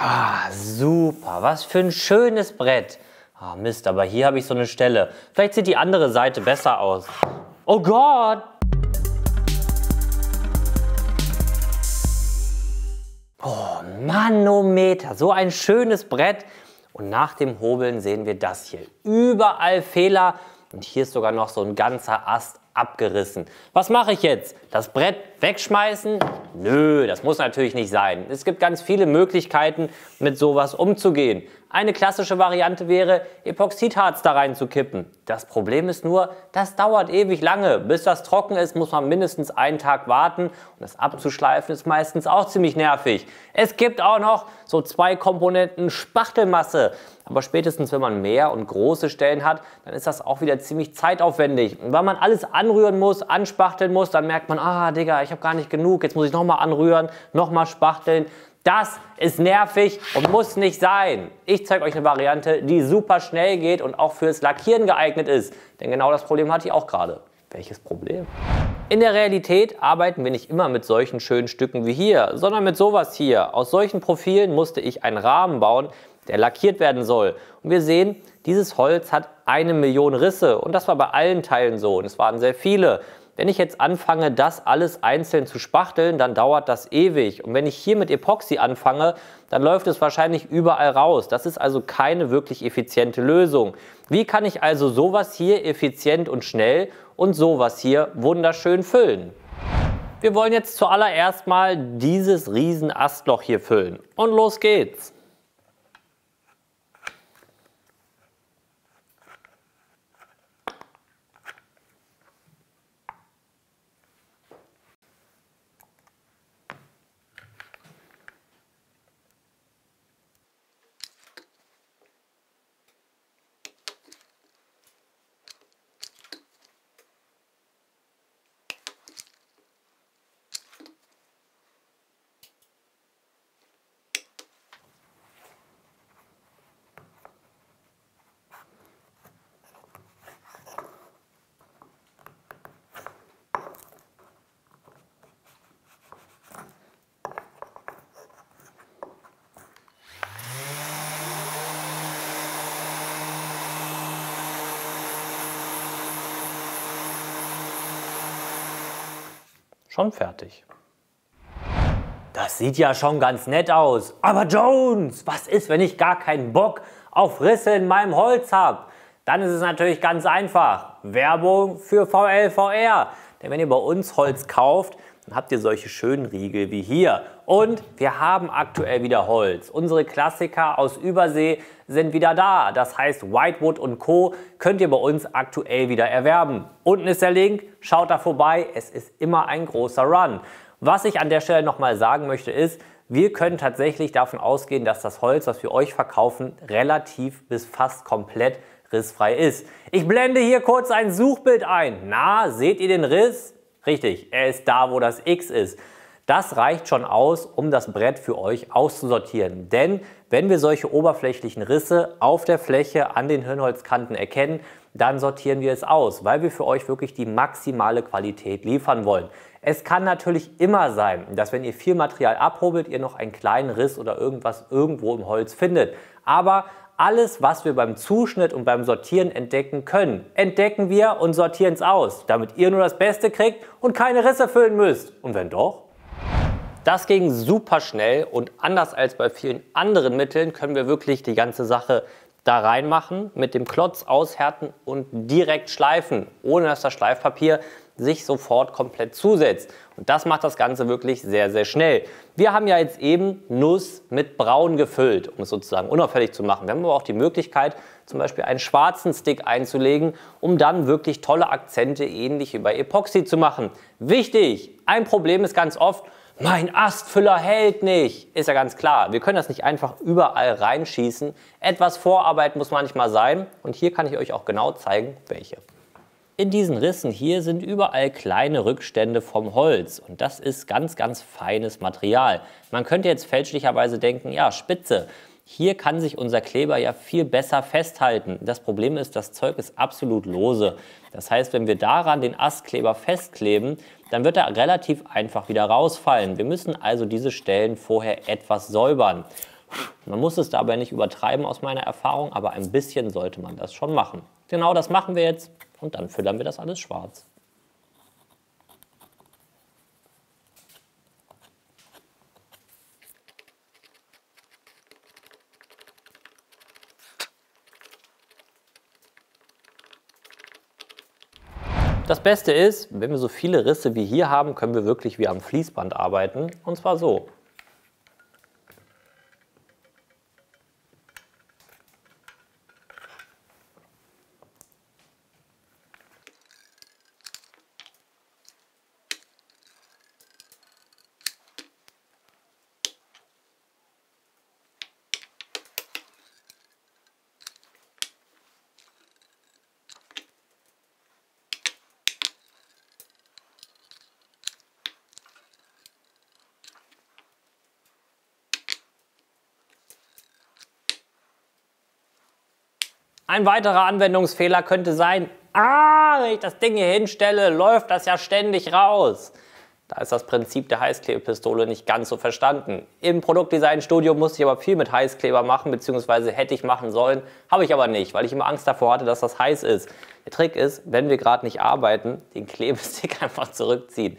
Ah, super. Was für ein schönes Brett. Ah, Mist, aber hier habe ich so eine Stelle. Vielleicht sieht die andere Seite besser aus. Oh Gott! Oh, Manometer, so ein schönes Brett. Und nach dem Hobeln sehen wir das hier. Überall Fehler und hier ist sogar noch so ein ganzer Ast abgerissen. Was mache ich jetzt? Das Brett wegschmeißen? Nö, das muss natürlich nicht sein. Es gibt ganz viele Möglichkeiten, mit sowas umzugehen. Eine klassische Variante wäre, Epoxidharz da reinzukippen. Das Problem ist nur, das dauert ewig lange. Bis das trocken ist, muss man mindestens einen Tag warten. Und das abzuschleifen ist meistens auch ziemlich nervig. Es gibt auch noch so 2 Komponenten Spachtelmasse. Aber spätestens, wenn man mehr und große Stellen hat, dann ist das auch wieder ziemlich zeitaufwendig. Und weil man alles anrühren muss, anspachteln muss, dann merkt man, ah Digga, ich habe gar nicht genug, jetzt muss ich nochmal anrühren, nochmal spachteln. Das ist nervig und muss nicht sein. Ich zeige euch eine Variante, die super schnell geht und auch fürs Lackieren geeignet ist. Denn genau das Problem hatte ich auch gerade. Welches Problem? In der Realität arbeiten wir nicht immer mit solchen schönen Stücken wie hier, sondern mit sowas hier. Aus solchen Profilen musste ich einen Rahmen bauen, der lackiert werden soll. Und wir sehen, dieses Holz hat 1 Million Risse. Und das war bei allen Teilen so. Und es waren sehr viele. Wenn ich jetzt anfange, das alles einzeln zu spachteln, dann dauert das ewig. Und wenn ich hier mit Epoxy anfange, dann läuft es wahrscheinlich überall raus. Das ist also keine wirklich effiziente Lösung. Wie kann ich also sowas hier effizient und schnell und sowas hier wunderschön füllen? Wir wollen jetzt zuallererst mal dieses riesen Astloch hier füllen. Und los geht's! Schon fertig. Das sieht ja schon ganz nett aus. Aber Jones, was ist, wenn ich gar keinen Bock auf Risse in meinem Holz habe? Dann ist es natürlich ganz einfach. Werbung für VLVR. Denn wenn ihr bei uns Holz kauft, dann habt ihr solche schönen Riegel wie hier. Und wir haben aktuell wieder Holz. Unsere Klassiker aus Übersee sind wieder da. Das heißt, Whitewood und Co. könnt ihr bei uns aktuell wieder erwerben. Unten ist der Link, schaut da vorbei. Es ist immer ein großer Run. Was ich an der Stelle nochmal sagen möchte ist, wir können tatsächlich davon ausgehen, dass das Holz, was wir euch verkaufen, relativ bis fast komplett rissfrei ist. Ich blende hier kurz ein Suchbild ein. Na, seht ihr den Riss? Richtig, er ist da, wo das X ist. Das reicht schon aus, um das Brett für euch auszusortieren. Denn wenn wir solche oberflächlichen Risse auf der Fläche an den Hirnholzkanten erkennen, dann sortieren wir es aus, weil wir für euch wirklich die maximale Qualität liefern wollen. Es kann natürlich immer sein, dass wenn ihr viel Material abhobelt, ihr noch einen kleinen Riss oder irgendwas irgendwo im Holz findet. Aber alles, was wir beim Zuschnitt und beim Sortieren entdecken können, entdecken wir und sortieren es aus, damit ihr nur das Beste kriegt und keine Risse füllen müsst. Und wenn doch? Das ging super schnell und anders als bei vielen anderen Mitteln können wir wirklich die ganze Sache da reinmachen, mit dem Klotz aushärten und direkt schleifen, ohne dass das Schleifpapier sich sofort komplett zusetzt. Und das macht das Ganze wirklich sehr, sehr schnell. Wir haben ja jetzt eben Nuss mit Braun gefüllt, um es sozusagen unauffällig zu machen. Wir haben aber auch die Möglichkeit, zum Beispiel einen schwarzen Stick einzulegen, um dann wirklich tolle Akzente ähnlich wie bei Epoxy zu machen. Wichtig! Ein Problem ist ganz oft, mein Astfüller hält nicht. Ist ja ganz klar, wir können das nicht einfach überall reinschießen. Etwas Vorarbeit muss manchmal sein und hier kann ich euch auch genau zeigen, welche. In diesen Rissen hier sind überall kleine Rückstände vom Holz und das ist ganz, ganz feines Material. Man könnte jetzt fälschlicherweise denken, ja, Spitze. Hier kann sich unser Kleber ja viel besser festhalten. Das Problem ist, das Zeug ist absolut lose. Das heißt, wenn wir daran den Astkleber festkleben, dann wird er relativ einfach wieder rausfallen. Wir müssen also diese Stellen vorher etwas säubern. Man muss es dabei nicht übertreiben aus meiner Erfahrung, aber ein bisschen sollte man das schon machen. Genau das machen wir jetzt und dann füllen wir das alles schwarz. Das Beste ist, wenn wir so viele Risse wie hier haben, können wir wirklich wie am Fließband arbeiten, und zwar so. Ein weiterer Anwendungsfehler könnte sein, wenn ich das Ding hier hinstelle, läuft das ja ständig raus. Da ist das Prinzip der Heißklebepistole nicht ganz so verstanden. Im Produktdesignstudio musste ich aber viel mit Heißkleber machen, beziehungsweise hätte ich machen sollen, habe ich aber nicht, weil ich immer Angst davor hatte, dass das heiß ist. Der Trick ist, wenn wir gerade nicht arbeiten, den Klebestick einfach zurückziehen.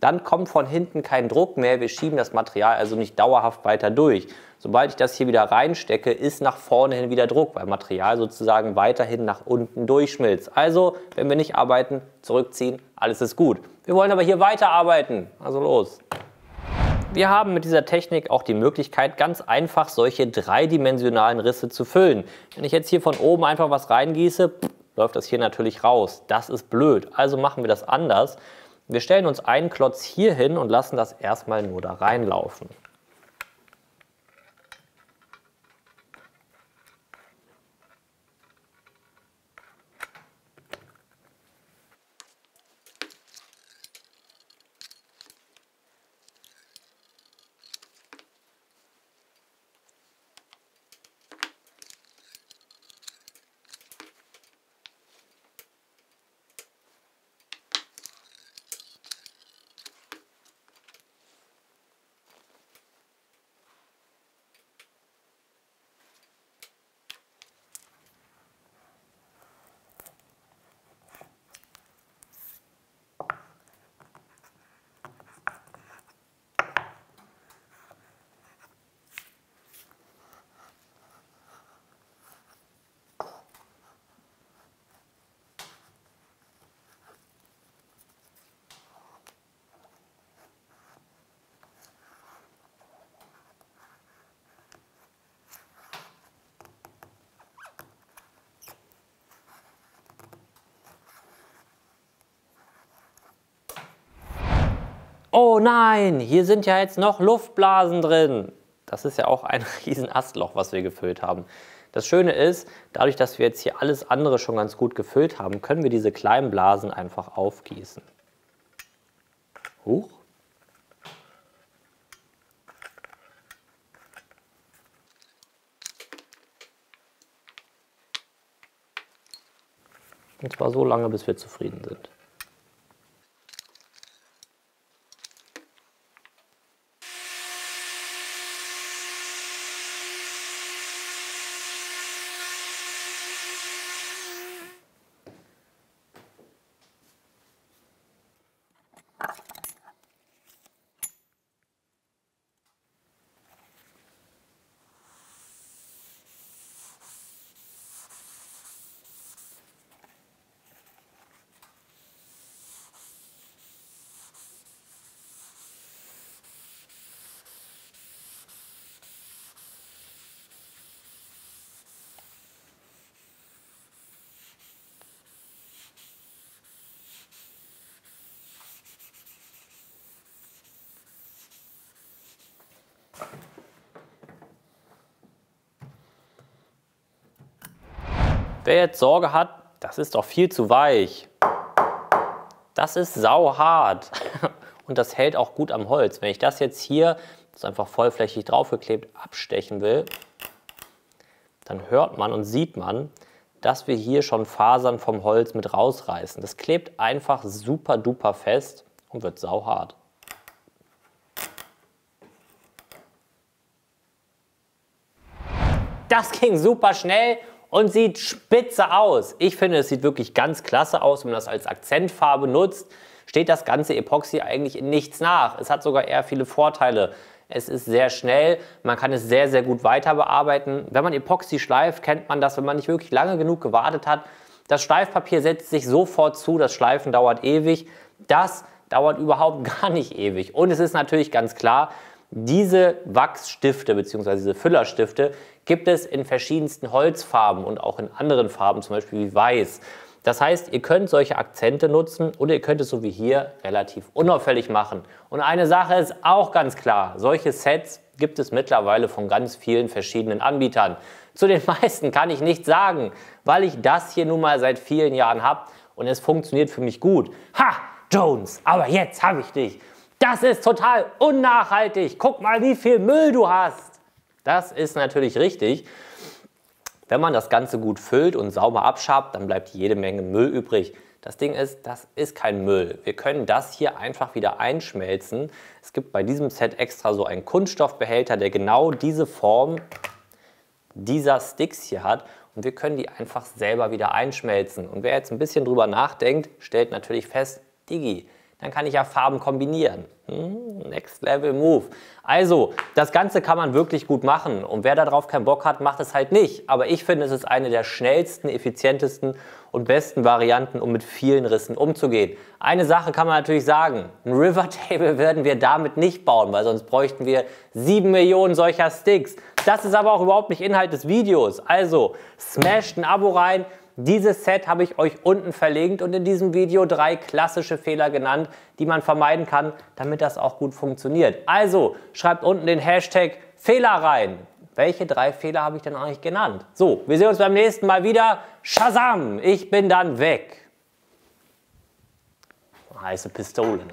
Dann kommt von hinten kein Druck mehr, wir schieben das Material also nicht dauerhaft weiter durch. Sobald ich das hier wieder reinstecke, ist nach vorne hin wieder Druck, weil Material sozusagen weiterhin nach unten durchschmilzt. Also, wenn wir nicht arbeiten, zurückziehen, alles ist gut. Wir wollen aber hier weiterarbeiten, also los. Wir haben mit dieser Technik auch die Möglichkeit, ganz einfach solche dreidimensionalen Risse zu füllen. Wenn ich jetzt hier von oben einfach was reingieße, läuft das hier natürlich raus. Das ist blöd, also machen wir das anders. Wir stellen uns einen Klotz hier hin und lassen das erstmal nur da reinlaufen. Oh nein, hier sind ja jetzt noch Luftblasen drin. Das ist ja auch ein riesen Astloch, was wir gefüllt haben. Das Schöne ist, dadurch, dass wir jetzt hier alles andere schon ganz gut gefüllt haben, können wir diese kleinen Blasen einfach aufgießen. Huch. Und zwar so lange, bis wir zufrieden sind. Wer jetzt Sorge hat, das ist doch viel zu weich. Das ist sauhart. Und das hält auch gut am Holz. Wenn ich das jetzt hier, das ist einfach vollflächig draufgeklebt, abstechen will, dann hört man und sieht man, dass wir hier schon Fasern vom Holz mit rausreißen. Das klebt einfach super duper fest und wird sauhart. Das ging super schnell und sieht spitze aus. Ich finde, es sieht wirklich ganz klasse aus, wenn man das als Akzentfarbe nutzt. Steht das ganze Epoxy eigentlich in nichts nach. Es hat sogar eher viele Vorteile. Es ist sehr schnell, man kann es sehr, sehr gut weiter bearbeiten. Wenn man Epoxy schleift, kennt man das, wenn man nicht wirklich lange genug gewartet hat. Das Schleifpapier setzt sich sofort zu, das Schleifen dauert ewig. Das dauert überhaupt gar nicht ewig. Und es ist natürlich ganz klar, diese Wachsstifte bzw. diese Füllerstifte gibt es in verschiedensten Holzfarben und auch in anderen Farben, zum Beispiel wie Weiß. Das heißt, ihr könnt solche Akzente nutzen oder ihr könnt es so wie hier relativ unauffällig machen. Und eine Sache ist auch ganz klar, solche Sets gibt es mittlerweile von ganz vielen verschiedenen Anbietern. Zu den meisten kann ich nichts sagen, weil ich das hier nun mal seit vielen Jahren habe und es funktioniert für mich gut. Ha, Jones, aber jetzt habe ich dich. Das ist total unnachhaltig. Guck mal, wie viel Müll du hast. Das ist natürlich richtig. Wenn man das Ganze gut füllt und sauber abschabt, dann bleibt jede Menge Müll übrig. Das Ding ist, das ist kein Müll. Wir können das hier einfach wieder einschmelzen. Es gibt bei diesem Set extra so einen Kunststoffbehälter, der genau diese Form dieser Sticks hier hat. Und wir können die einfach selber wieder einschmelzen. Und wer jetzt ein bisschen drüber nachdenkt, stellt natürlich fest, Digi, dann kann ich ja Farben kombinieren. Next Level Move. Also, das Ganze kann man wirklich gut machen. Und wer darauf keinen Bock hat, macht es halt nicht. Aber ich finde, es ist eine der schnellsten, effizientesten und besten Varianten, um mit vielen Rissen umzugehen. Eine Sache kann man natürlich sagen. Ein River Table werden wir damit nicht bauen, weil sonst bräuchten wir 7 Millionen solcher Sticks. Das ist aber auch überhaupt nicht Inhalt des Videos. Also, smasht ein Abo rein. Dieses Set habe ich euch unten verlinkt und in diesem Video 3 klassische Fehler genannt, die man vermeiden kann, damit das auch gut funktioniert. Also schreibt unten den Hashtag Fehler rein. Welche 3 Fehler habe ich denn eigentlich genannt? So, wir sehen uns beim nächsten Mal wieder. Shazam, ich bin dann weg. Heiße Pistole, ne?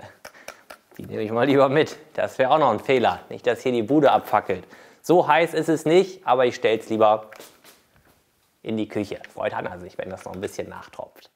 Die nehme ich mal lieber mit. Das wäre auch noch ein Fehler. Nicht, dass hier die Bude abfackelt. So heiß ist es nicht, aber ich stelle es lieber in die Küche. Freut Hanna sich, wenn das noch ein bisschen nachtropft.